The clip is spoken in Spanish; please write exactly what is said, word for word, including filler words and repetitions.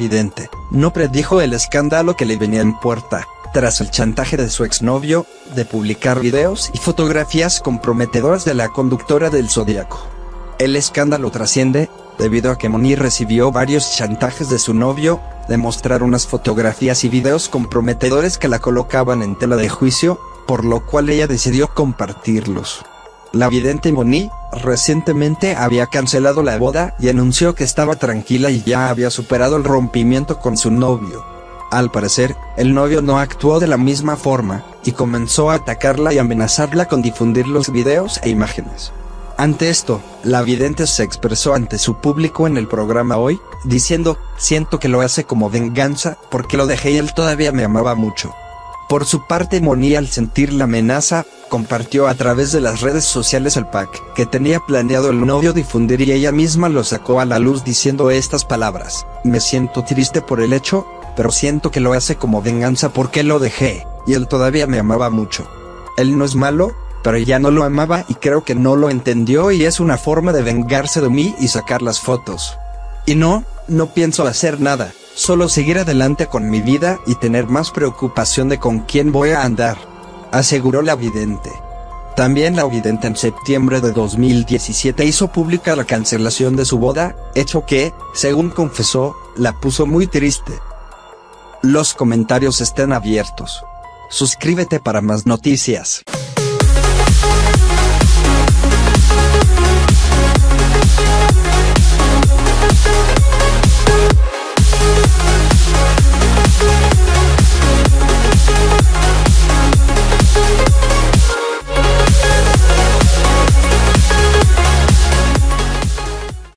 Vidente, no predijo el escándalo que le venía en puerta, tras el chantaje de su exnovio, de publicar videos y fotografías comprometedoras de la conductora del Zodíaco. El escándalo trasciende, debido a que Mhoni recibió varios chantajes de su novio, de mostrar unas fotografías y videos comprometedores que la colocaban en tela de juicio, por lo cual ella decidió compartirlos. La vidente Mhoni, recientemente había cancelado la boda y anunció que estaba tranquila y ya había superado el rompimiento con su novio. Al parecer, el novio no actuó de la misma forma, y comenzó a atacarla y amenazarla con difundir los videos e imágenes. Ante esto, la vidente se expresó ante su público en el programa Hoy, diciendo, "Siento que lo hace como venganza, porque lo dejé y él todavía me amaba mucho". Por su parte Mhoni, al sentir la amenaza, compartió a través de las redes sociales el pack que tenía planeado el novio difundir y ella misma lo sacó a la luz diciendo estas palabras, "Me siento triste por el hecho, pero siento que lo hace como venganza porque lo dejé, y él todavía me amaba mucho. Él no es malo, pero ella no lo amaba y creo que no lo entendió y es una forma de vengarse de mí y sacar las fotos. Y no, no pienso hacer nada. Solo seguir adelante con mi vida y tener más preocupación de con quién voy a andar", aseguró la vidente. También la vidente en septiembre de dos mil diecisiete hizo pública la cancelación de su boda, hecho que, según confesó, la puso muy triste. Los comentarios están abiertos. Suscríbete para más noticias.